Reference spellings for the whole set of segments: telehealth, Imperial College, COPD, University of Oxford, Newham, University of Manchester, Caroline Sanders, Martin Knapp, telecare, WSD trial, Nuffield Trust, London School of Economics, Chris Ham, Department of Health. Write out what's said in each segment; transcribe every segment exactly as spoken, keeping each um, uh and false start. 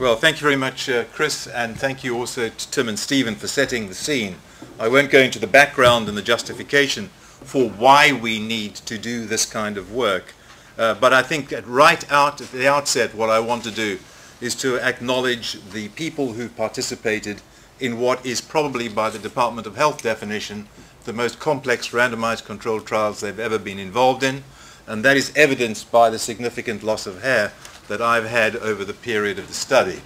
Well, thank you very much, uh, Chris, and thank you also to Tim and Stephen for setting the scene. I won't go into the background and the justification for why we need to do this kind of work, uh, but I think that right out at the outset what I want to do is to acknowledge the people who participated in what is probably, by the Department of Health definition, the most complex randomized controlled trials they've ever been involved in, and that is evidenced by the significant loss of hair that I've had over the period of the study.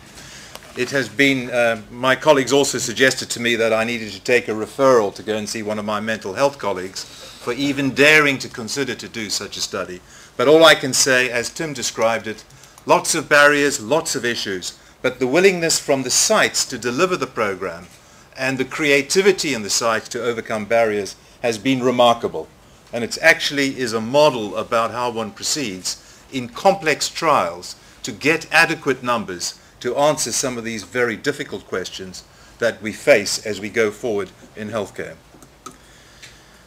It has been, uh, my colleagues also suggested to me that I needed to take a referral to go and see one of my mental health colleagues for even daring to consider to do such a study. But all I can say, as Tim described it, lots of barriers, lots of issues, but the willingness from the sites to deliver the program and the creativity in the sites to overcome barriers has been remarkable. And it actually is a model about how one proceeds in complex trials to get adequate numbers to answer some of these very difficult questions that we face as we go forward in healthcare.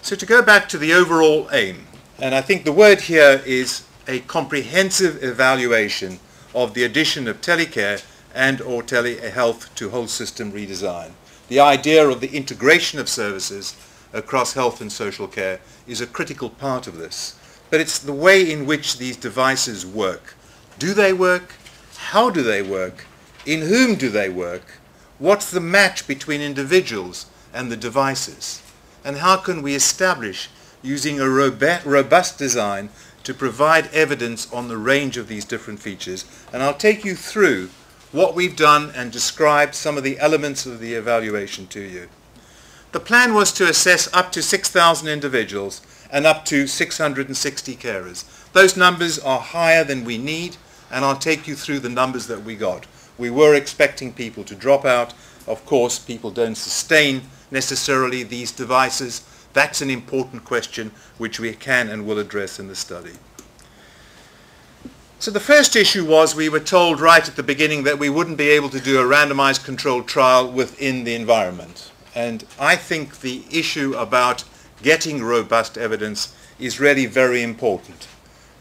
So to go back to the overall aim, and I think the word here is a comprehensive evaluation of the addition of telecare and or telehealth to whole system redesign. The idea of the integration of services across health and social care is a critical part of this. But it's the way in which these devices work. Do they work? How do they work? In whom do they work? What's the match between individuals and the devices? And how can we establish, using a robust design, to provide evidence on the range of these different features? And I'll take you through what we've done and describe some of the elements of the evaluation to you. The plan was to assess up to six thousand individuals and up to six hundred sixty carers. Those numbers are higher than we need, and I'll take you through the numbers that we got. We were expecting people to drop out. Of course, people don't sustain necessarily these devices. That's an important question which we can and will address in the study. So the first issue was we were told right at the beginning that we wouldn't be able to do a randomized controlled trial within the environment. And I think the issue about getting robust evidence is really very important.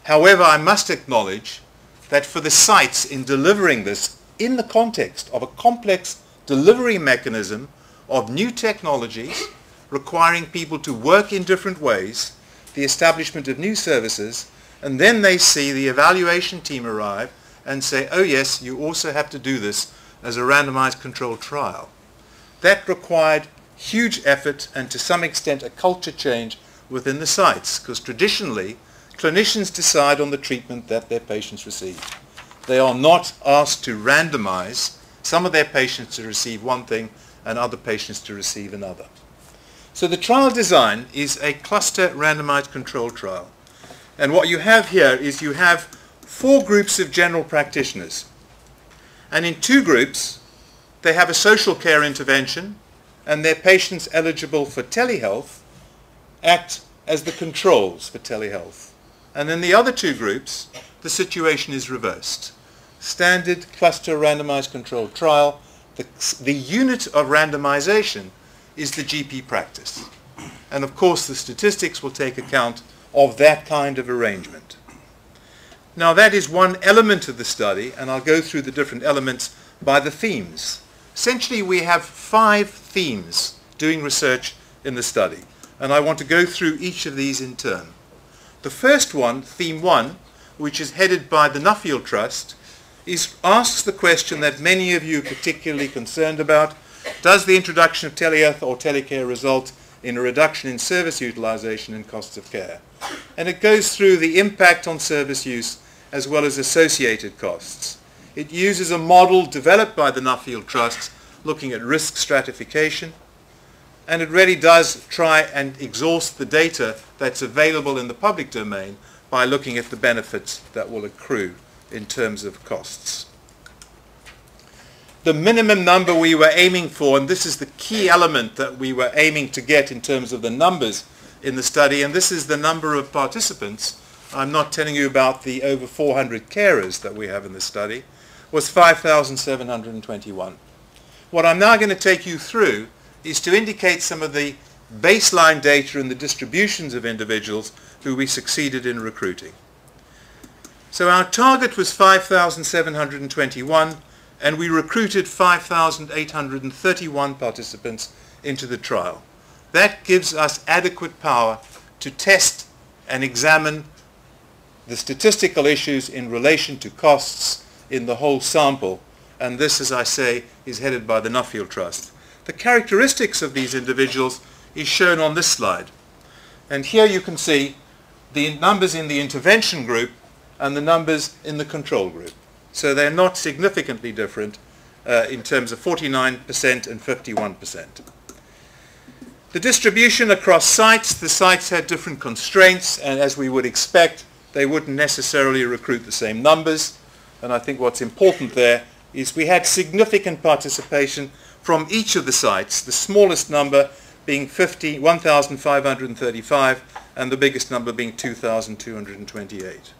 However, I must acknowledge that for the sites in delivering this in the context of a complex delivery mechanism of new technologies requiring people to work in different ways, the establishment of new services, and then they see the evaluation team arrive and say, oh yes, you also have to do this as a randomized controlled trial. That required huge effort and to some extent a culture change within the sites, because traditionally clinicians decide on the treatment that their patients receive. They are not asked to randomize some of their patients to receive one thing and other patients to receive another. So the trial design is a cluster randomized control trial, and what you have here is you have four groups of general practitioners, and in two groups they have a social care intervention and their patients eligible for telehealth act as the controls for telehealth. And in the other two groups, the situation is reversed. Standard cluster randomized controlled trial, the, the unit of randomization is the G P practice. And of course the statistics will take account of that kind of arrangement. Now that is one element of the study, and I'll go through the different elements by the themes. Essentially, we have five themes doing research in the study, and I want to go through each of these in turn. The first one, theme one, which is headed by the Nuffield Trust, is, asks the question that many of you are particularly concerned about: does the introduction of telehealth or telecare result in a reduction in service utilization and costs of care? And it goes through the impact on service use as well as associated costs. It uses a model developed by the Nuffield Trust looking at risk stratification, and it really does try and exhaust the data that's available in the public domain by looking at the benefits that will accrue in terms of costs. The minimum number we were aiming for, and this is the key element that we were aiming to get in terms of the numbers in the study, and this is the number of participants. I'm not telling you about the over four hundred carers that we have in the study, was five thousand seven hundred twenty-one. What I'm now going to take you through is to indicate some of the baseline data and the distributions of individuals who we succeeded in recruiting. So our target was five thousand seven hundred twenty-one, and we recruited five thousand eight hundred thirty-one participants into the trial. That gives us adequate power to test and examine the statistical issues in relation to costs in the whole sample, and this, as I say, is headed by the Nuffield Trust. The characteristics of these individuals is shown on this slide, and here you can see the numbers in the intervention group and the numbers in the control group. So they're not significantly different uh, in terms of forty-nine percent and fifty-one percent. The distribution across sites, the sites had different constraints, and as we would expect, they wouldn't necessarily recruit the same numbers. And I think what's important there is we had significant participation from each of the sites, the smallest number being one thousand five hundred thirty-five and the biggest number being two thousand two hundred twenty-eight.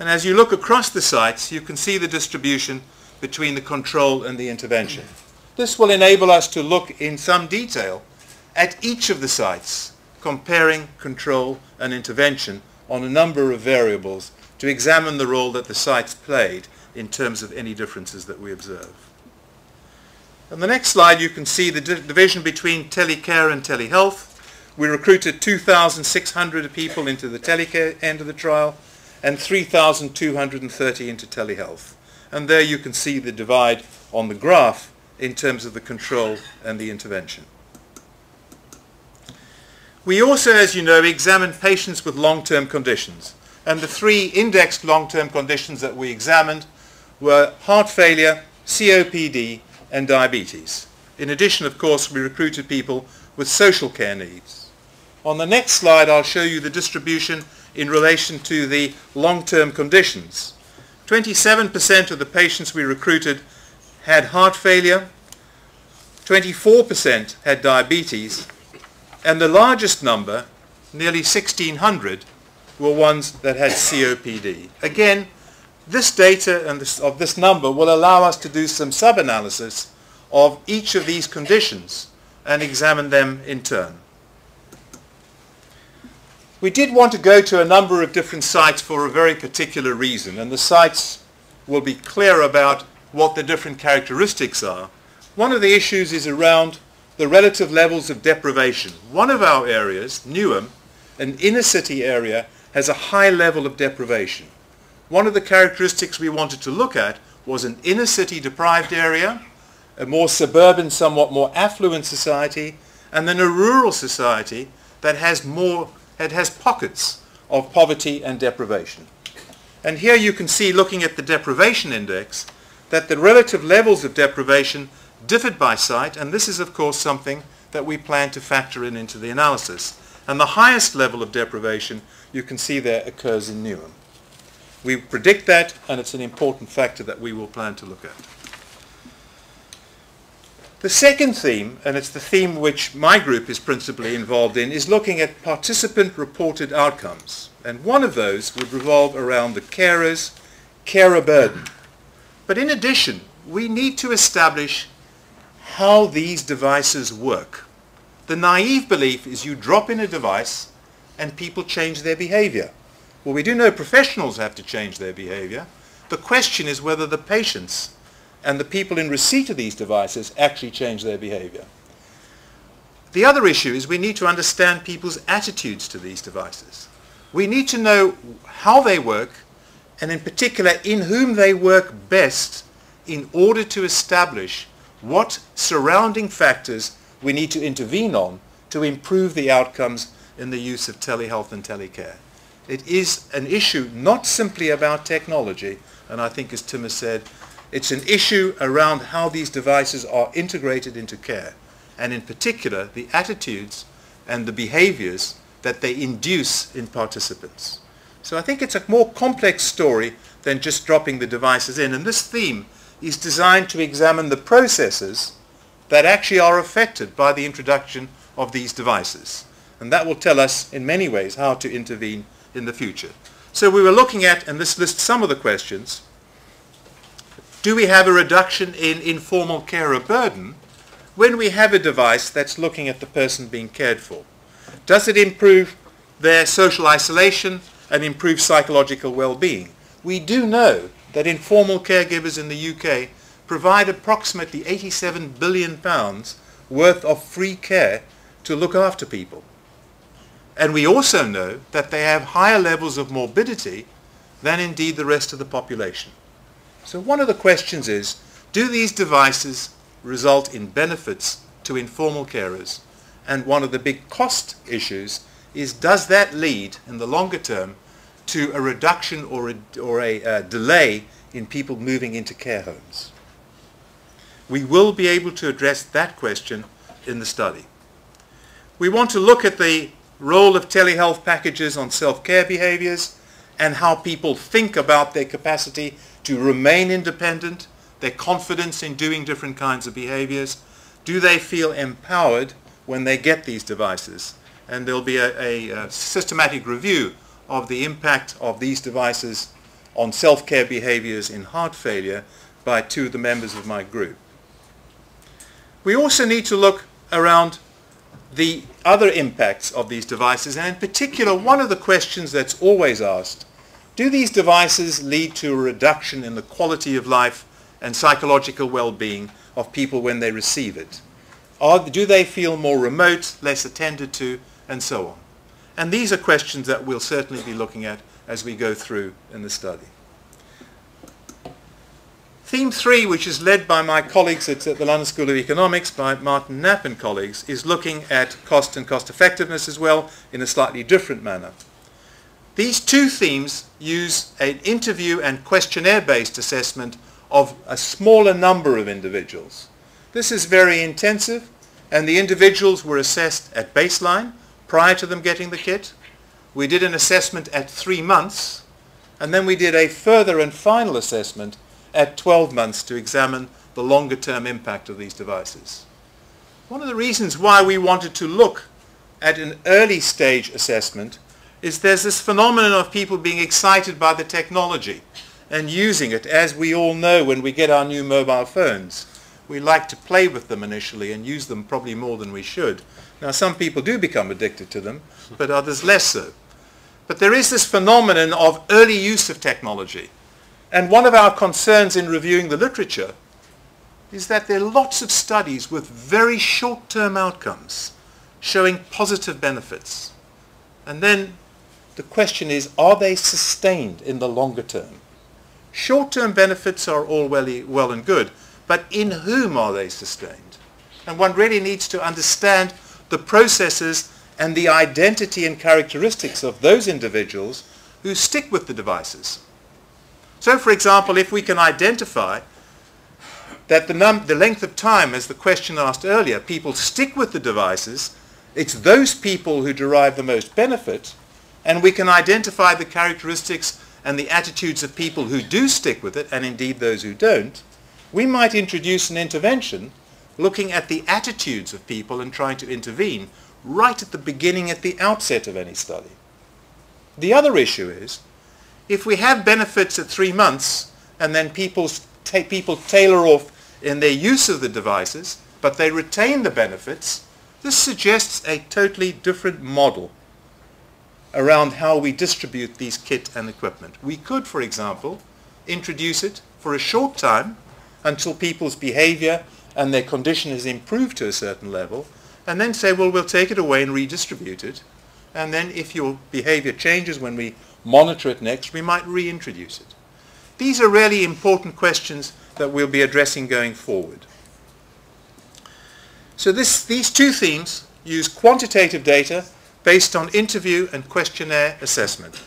And as you look across the sites, you can see the distribution between the control and the intervention. This will enable us to look in some detail at each of the sites, comparing control and intervention on a number of variables to examine the role that the sites played in terms of any differences that we observe. On the next slide, you can see the di- division between telecare and telehealth. We recruited two thousand six hundred people into the telecare end of the trial, and three thousand two hundred thirty into telehealth. And there you can see the divide on the graph in terms of the control and the intervention. We also, as you know, examined patients with long-term conditions. And the three indexed long-term conditions that we examined were heart failure, C O P D, and diabetes. In addition, of course, we recruited people with social care needs. On the next slide, I'll show you the distribution in relation to the long-term conditions. twenty-seven percent of the patients we recruited had heart failure, twenty-four percent had diabetes, and the largest number, nearly sixteen hundred, were ones that had C O P D. Again, this data and this, of this number will allow us to do some sub-analysis of each of these conditions and examine them in turn. We did want to go to a number of different sites for a very particular reason, and the sites will be clear about what the different characteristics are. One of the issues is around the relative levels of deprivation. One of our areas, Newham, an inner city area, has a high level of deprivation. One of the characteristics we wanted to look at was an inner city deprived area, a more suburban, somewhat more affluent society, and then a rural society that has more It has pockets of poverty and deprivation. And here you can see, looking at the deprivation index, that the relative levels of deprivation differed by site, and this is of course something that we plan to factor in into the analysis. And the highest level of deprivation, you can see there, occurs in Newham. We predict that, and it's an important factor that we will plan to look at. The second theme, and it's the theme which my group is principally involved in, is looking at participant-reported outcomes. And one of those would revolve around the carer's carer burden. But in addition, we need to establish how these devices work. The naive belief is you drop in a device and people change their behavior. Well, we do know professionals have to change their behavior. The question is whether the patients and the people in receipt of these devices actually change their behavior. The other issue is we need to understand people's attitudes to these devices. We need to know how they work, and in particular in whom they work best, in order to establish what surrounding factors we need to intervene on to improve the outcomes in the use of telehealth and telecare. It is an issue not simply about technology, and I think, as Tim has said, it's an issue around how these devices are integrated into care, and in particular the attitudes and the behaviors that they induce in participants. So I think it's a more complex story than just dropping the devices in, and this theme is designed to examine the processes that actually are affected by the introduction of these devices. And that will tell us in many ways how to intervene in the future. So we were looking at, and this lists some of the questions, do we have a reduction in informal carer burden when we have a device that's looking at the person being cared for? Does it improve their social isolation and improve psychological well-being? We do know that informal caregivers in the U K provide approximately eighty-seven billion pounds worth of free care to look after people. And we also know that they have higher levels of morbidity than indeed the rest of the population. So one of the questions is, do these devices result in benefits to informal carers? And one of the big cost issues is, does that lead in the longer term to a reduction or a, or a uh, delay in people moving into care homes? We will be able to address that question in the study. We want to look at the role of telehealth packages on self-care behaviors and how people think about their capacity to remain independent, their confidence in doing different kinds of behaviors. Do they feel empowered when they get these devices? And there'll be a, a, a systematic review of the impact of these devices on self-care behaviors in heart failure by two of the members of my group. We also need to look around the other impacts of these devices, and in particular one of the questions that's always asked, do these devices lead to a reduction in the quality of life and psychological well-being of people when they receive it? Or do they feel more remote, less attended to, and so on? And these are questions that we'll certainly be looking at as we go through in the study. Theme three, which is led by my colleagues at the London School of Economics, by Martin Knapp and colleagues, is looking at cost and cost effectiveness as well in a slightly different manner. These two themes use an interview and questionnaire-based assessment of a smaller number of individuals. This is very intensive, and the individuals were assessed at baseline prior to them getting the kit. We did an assessment at three months, and then we did a further and final assessment at twelve months to examine the longer-term impact of these devices. One of the reasons why we wanted to look at an early-stage assessment is there's this phenomenon of people being excited by the technology and using it, as we all know when we get our new mobile phones. We like to play with them initially and use them probably more than we should. Now, some people do become addicted to them, but others less so. But there is this phenomenon of early use of technology. And one of our concerns in reviewing the literature is that there are lots of studies with very short-term outcomes showing positive benefits. And then the question is, are they sustained in the longer term? Short-term benefits are all well, well and good, but in whom are they sustained? And one really needs to understand the processes and the identity and characteristics of those individuals who stick with the devices. So, for example, if we can identify that the, num the length of time, as the question asked earlier, people stick with the devices, it's those people who derive the most benefit, and we can identify the characteristics and the attitudes of people who do stick with it, and indeed those who don't, we might introduce an intervention looking at the attitudes of people and trying to intervene right at the beginning, at the outset of any study. The other issue is, if we have benefits at three months and then people, ta people tailor off in their use of the devices, but they retain the benefits, this suggests a totally different model around how we distribute these kit and equipment. We could, for example, introduce it for a short time until people's behavior and their condition is improved to a certain level, and then say, well, we'll take it away and redistribute it. And then if your behavior changes when we monitor it next, we might reintroduce it. These are really important questions that we'll be addressing going forward. So this, these two themes use quantitative data based on interview and questionnaire assessment.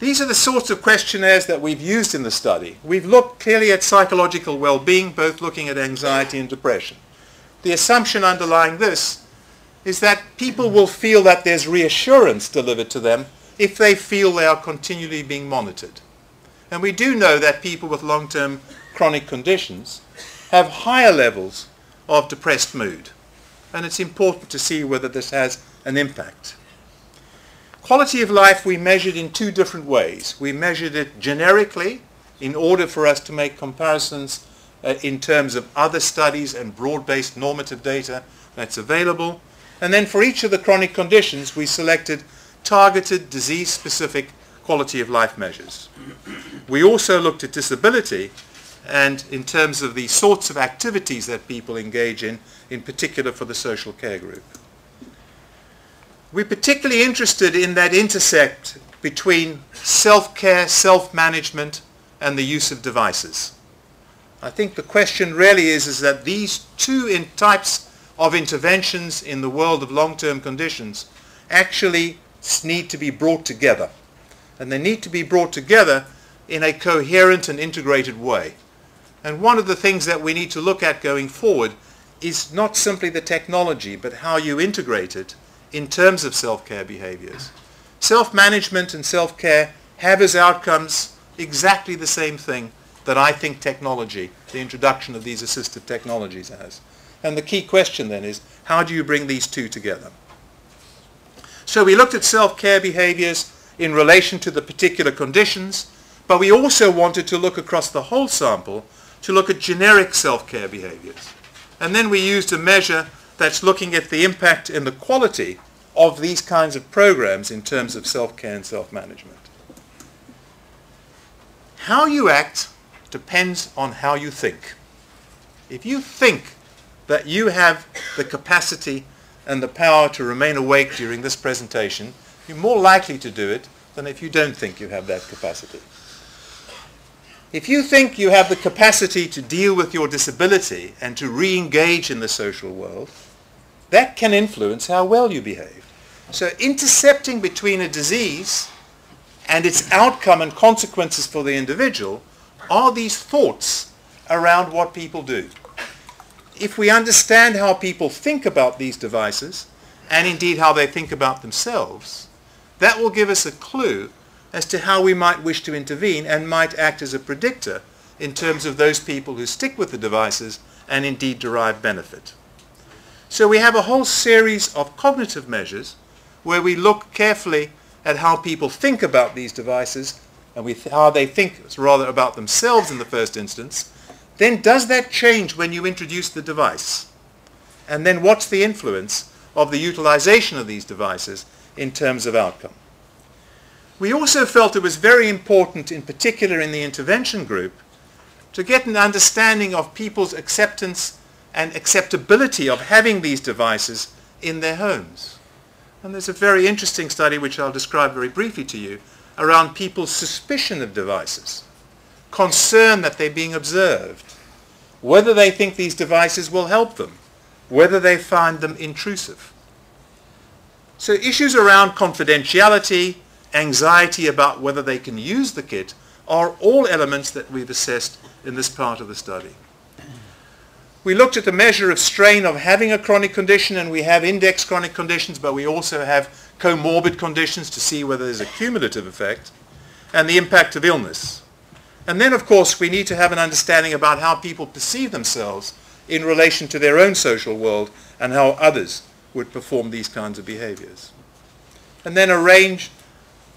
These are the sorts of questionnaires that we've used in the study. We've looked clearly at psychological well-being, both looking at anxiety and depression. The assumption underlying this is that people will feel that there's reassurance delivered to them if they feel they are continually being monitored. And we do know that people with long-term chronic conditions have higher levels of depressed mood. And it's important to see whether this has an impact. Quality of life we measured in two different ways. We measured it generically in order for us to make comparisons uh, in terms of other studies and broad-based normative data that's available. And then for each of the chronic conditions, we selected targeted disease-specific quality of life measures. We also looked at disability and in terms of the sorts of activities that people engage in, in particular for the social care group. We're particularly interested in that intersect between self-care, self-management, and the use of devices. I think the question really is, is that these two in types of interventions in the world of long-term conditions actually need to be brought together. And they need to be brought together in a coherent and integrated way. And one of the things that we need to look at going forward is not simply the technology, but how you integrate it in terms of self-care behaviors. Self-management and self-care have as outcomes exactly the same thing that I think technology, the introduction of these assistive technologies, has. And the key question then is, how do you bring these two together? So we looked at self-care behaviors in relation to the particular conditions, but we also wanted to look across the whole sample to look at generic self-care behaviors. And then we used a measure that's looking at the impact and the quality of these kinds of programs in terms of self-care and self-management. How you act depends on how you think. If you think that you have the capacity and the power to remain awake during this presentation, you're more likely to do it than if you don't think you have that capacity. If you think you have the capacity to deal with your disability and to re-engage in the social world, that can influence how well you behave. So intercepting between a disease and its outcome and consequences for the individual are these thoughts around what people do. If we understand how people think about these devices, and indeed how they think about themselves, that will give us a clue as to how we might wish to intervene and might act as a predictor in terms of those people who stick with the devices and indeed derive benefit. So we have a whole series of cognitive measures where we look carefully at how people think about these devices and we th how they think rather about themselves in the first instance. Then does that change when you introduce the device? And then what's the influence of the utilization of these devices in terms of outcome? We also felt it was very important, in particular in the intervention group, to get an understanding of people's acceptance and acceptability of having these devices in their homes. And there's a very interesting study, which I'll describe very briefly to you, around people's suspicion of devices, concern that they're being observed, whether they think these devices will help them, whether they find them intrusive. So issues around confidentiality, anxiety about whether they can use the kit are all elements that we've assessed in this part of the study. We looked at the measure of strain of having a chronic condition, and we have index chronic conditions, but we also have comorbid conditions to see whether there's a cumulative effect, and the impact of illness. And then, of course, we need to have an understanding about how people perceive themselves in relation to their own social world and how others would perform these kinds of behaviors. And then a range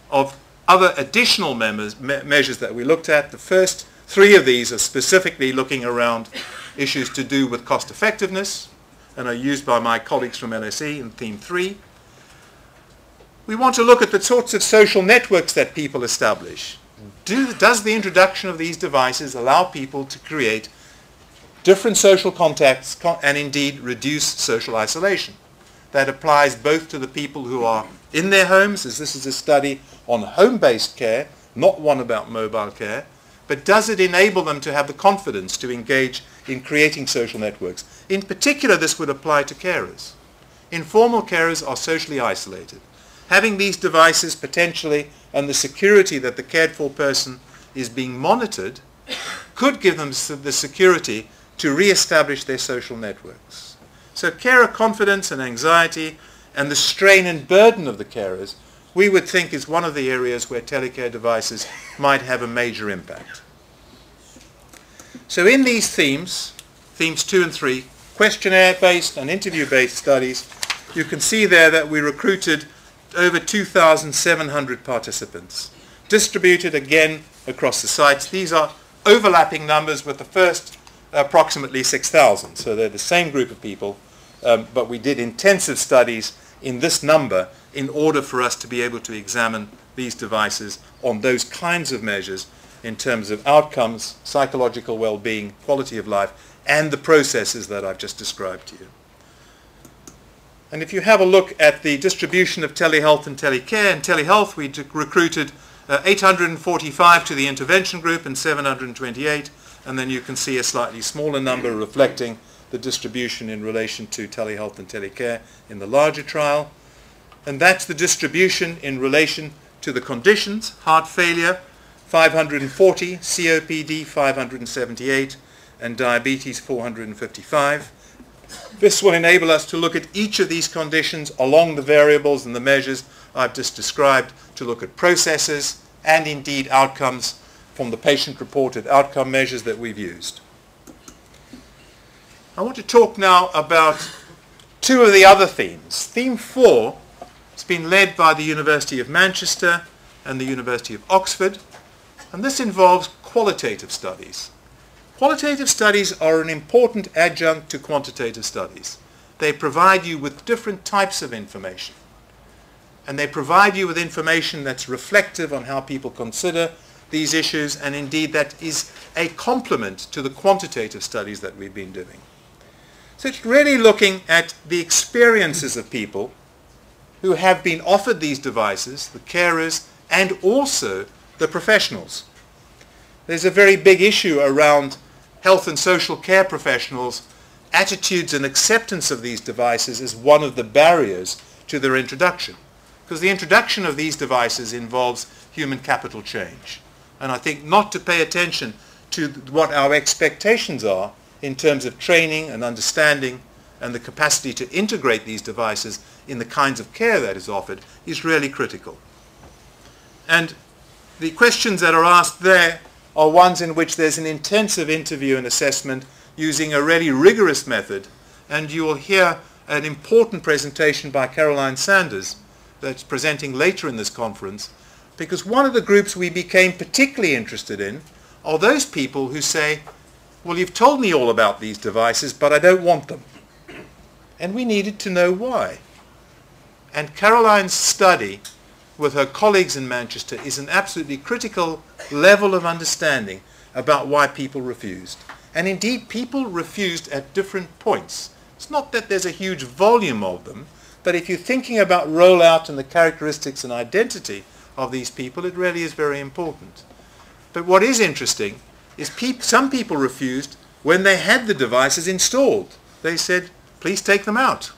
of other additional members, me measures that we looked at. The first three of these are specifically looking around issues to do with cost effectiveness and are used by my colleagues from L S E in theme three. We want to look at the sorts of social networks that people establish. Do, does the introduction of these devices allow people to create different social contacts con and indeed reduce social isolation? That applies both to the people who are in their homes, as this is a study on home-based care, not one about mobile care, but does it enable them to have the confidence to engage in creating social networks? In particular, this would apply to carers. Informal carers are socially isolated. Having these devices potentially and the security that the cared-for person is being monitored could give them the security to re-establish their social networks. So carer confidence and anxiety and the strain and burden of the carers, we would think, is one of the areas where telecare devices might have a major impact. So in these themes, themes two and three, questionnaire-based and interview-based studies, you can see there that we recruited over two thousand seven hundred participants, distributed again across the sites. These are overlapping numbers with the first approximately six thousand, so they're the same group of people, um, but we did intensive studies in this number in order for us to be able to examine these devices on those kinds of measures in terms of outcomes, psychological well-being, quality of life, and the processes that I've just described to you. And if you have a look at the distribution of telehealth and telecare, in telehealth we recruited uh, eight hundred forty-five to the intervention group and seven hundred twenty-eight, and then you can see a slightly smaller number reflecting the distribution in relation to telehealth and telecare in the larger trial. And that's the distribution in relation to the conditions: heart failure five hundred forty, C O P D five hundred seventy-eight, and diabetes four hundred fifty-five. This will enable us to look at each of these conditions along the variables and the measures I've just described, to look at processes and indeed outcomes from the patient-reported outcome measures that we've used. I want to talk now about two of the other themes. Theme four has been led by the University of Manchester and the University of Oxford, and this involves qualitative studies. Qualitative studies are an important adjunct to quantitative studies. They provide you with different types of information, and they provide you with information that's reflective on how people consider these issues, and indeed that is a complement to the quantitative studies that we've been doing. So it's really looking at the experiences of people who have been offered these devices, the carers and also the professionals. There's a very big issue around health and social care professionals. Attitudes and acceptance of these devices is one of the barriers to their introduction, because the introduction of these devices involves human capital change. And I think not to pay attention to what our expectations are in terms of training and understanding and the capacity to integrate these devices in the kinds of care that is offered is really critical. And the questions that are asked there are ones in which there's an intensive interview and assessment using a really rigorous method, and you will hear an important presentation by Caroline Sanders that's presenting later in this conference, because one of the groups we became particularly interested in are those people who say, well, you've told me all about these devices, but I don't want them. And we needed to know why. And Caroline's study with her colleagues in Manchester is an absolutely critical level of understanding about why people refused. And indeed, people refused at different points. It's not that there's a huge volume of them, but if you're thinking about rollout and the characteristics and identity of these people, it really is very important. But what is interesting is pe- some people refused when they had the devices installed. They said, please take them out.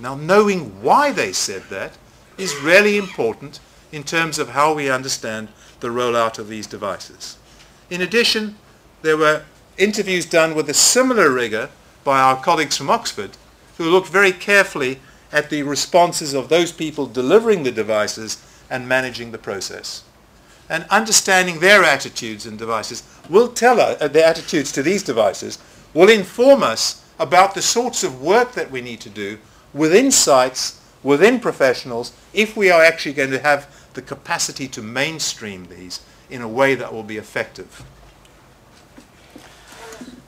Now, knowing why they said that is really important in terms of how we understand the rollout of these devices. In addition, there were interviews done with a similar rigour by our colleagues from Oxford, who looked very carefully at the responses of those people delivering the devices and managing the process. And understanding their attitudes and devices will tell us, uh, their attitudes to these devices will inform us about the sorts of work that we need to do within sites, within professionals, if we are actually going to have the capacity to mainstream these in a way that will be effective.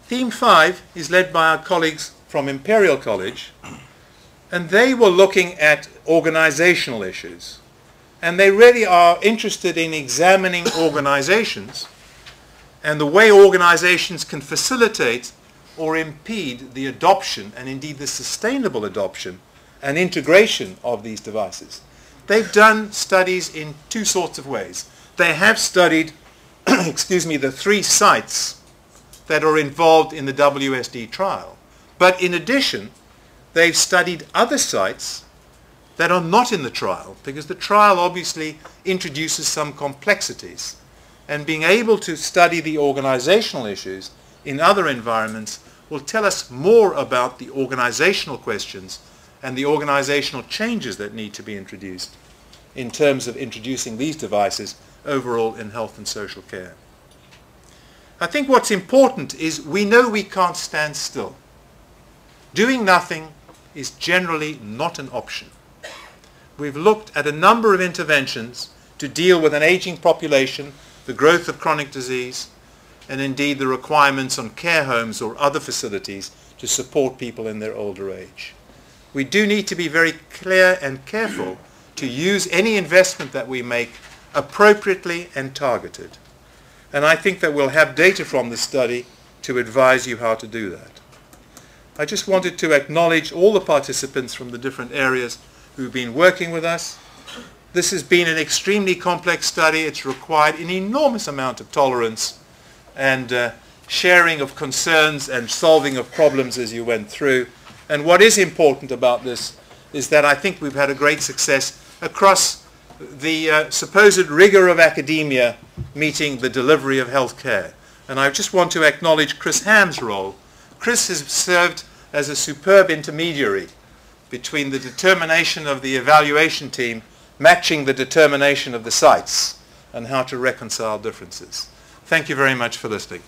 Theme five is led by our colleagues from Imperial College, and they were looking at organizational issues. And they really are interested in examining organizations and the way organizations can facilitate or impede the adoption and indeed the sustainable adoption and integration of these devices. They've done studies in two sorts of ways. They have studied, excuse me, the three sites that are involved in the W S D trial. But in addition, they've studied other sites that are not in the trial, because the trial obviously introduces some complexities. And being able to study the organizational issues in other environments will tell us more about the organizational questions and the organizational changes that need to be introduced in terms of introducing these devices overall in health and social care. I think what's important is we know we can't stand still. Doing nothing is generally not an option. We've looked at a number of interventions to deal with an aging population, the growth of chronic disease, and indeed the requirements on care homes or other facilities to support people in their older age. We do need to be very clear and careful to use any investment that we make appropriately and targeted. And I think that we'll have data from this study to advise you how to do that. I just wanted to acknowledge all the participants from the different areas who've been working with us. This has been an extremely complex study. It's required an enormous amount of tolerance and uh, sharing of concerns and solving of problems as you went through. And what is important about this is that I think we've had a great success across the uh, supposed rigor of academia meeting the delivery of healthcare. And I just want to acknowledge Chris Ham's role. Chris has served as a superb intermediary between the determination of the evaluation team matching the determination of the sites and how to reconcile differences. Thank you very much for listening.